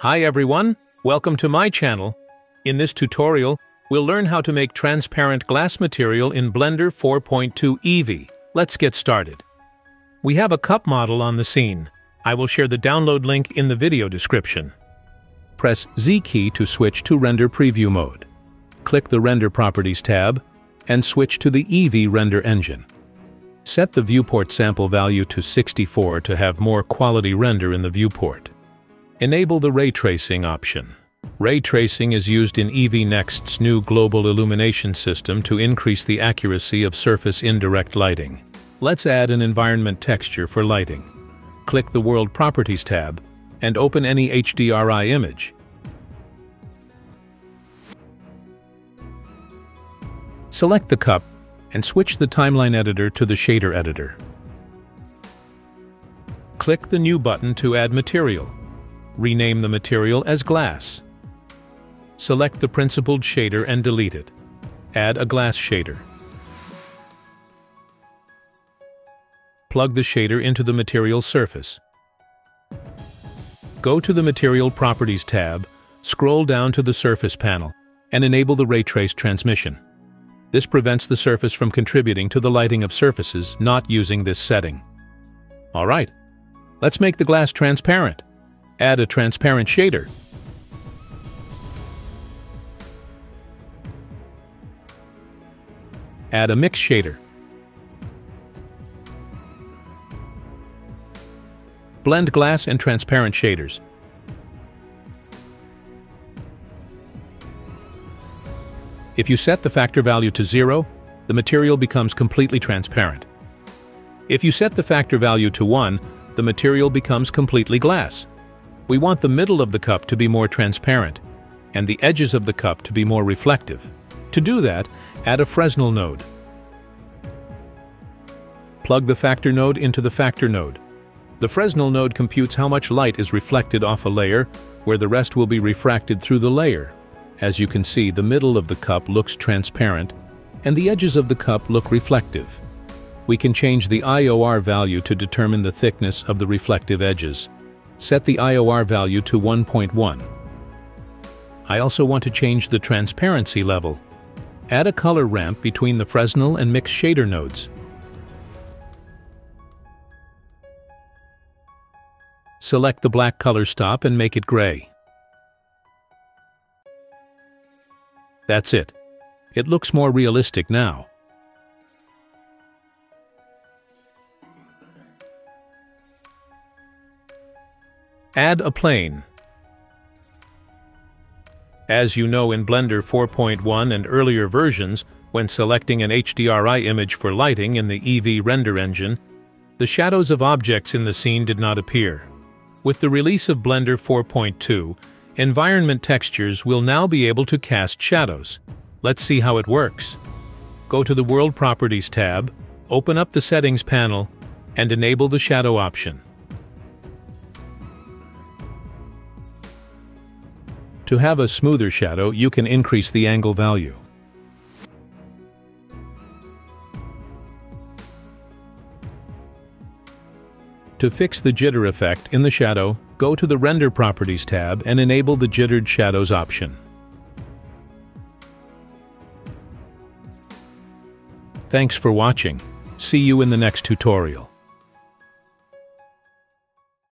Hi everyone, welcome to my channel. In this tutorial, we'll learn how to make transparent glass material in Blender 4.2 Eevee. Let's get started. We have a cup model on the scene. I will share the download link in the video description. Press Z key to switch to render preview mode. Click the Render Properties tab and switch to the Eevee render engine. Set the viewport sample value to 64 to have more quality render in the viewport. Enable the Ray Tracing option. Ray Tracing is used in EVNext's new global illumination system to increase the accuracy of surface indirect lighting. Let's add an environment texture for lighting. Click the World Properties tab and open any HDRI image. Select the cup and switch the timeline editor to the shader editor. Click the New button to add material. Rename the material as glass. Select the principled shader and delete it. Add a glass shader. Plug the shader into the material surface. Go to the Material Properties tab, scroll down to the Surface panel, and enable the Ray Trace transmission. This prevents the surface from contributing to the lighting of surfaces not using this setting. Alright, let's make the glass transparent. Add a transparent shader. Add a mix shader. Blend glass and transparent shaders. If you set the factor value to 0, the material becomes completely transparent. If you set the factor value to 1, the material becomes completely glass. We want the middle of the cup to be more transparent, and the edges of the cup to be more reflective. To do that, add a Fresnel node. Plug the factor node into the factor node. The Fresnel node computes how much light is reflected off a layer, where the rest will be refracted through the layer. As you can see, the middle of the cup looks transparent, and the edges of the cup look reflective. We can change the IOR value to determine the thickness of the reflective edges. Set the IOR value to 1.1. I also want to change the transparency level. Add a color ramp between the Fresnel and mix shader nodes. Select the black color stop and make it gray. That's it. It looks more realistic now. Add a plane. As you know, in Blender 4.1 and earlier versions, when selecting an HDRI image for lighting in the Eevee render engine, the shadows of objects in the scene did not appear. With the release of Blender 4.2, environment textures will now be able to cast shadows. Let's see how it works. Go to the World Properties tab, open up the Settings panel, and enable the Shadow option. To have a smoother shadow, you can increase the angle value. To fix the jitter effect in the shadow, go to the Render Properties tab and enable the Jittered Shadows option. Thanks for watching. See you in the next tutorial.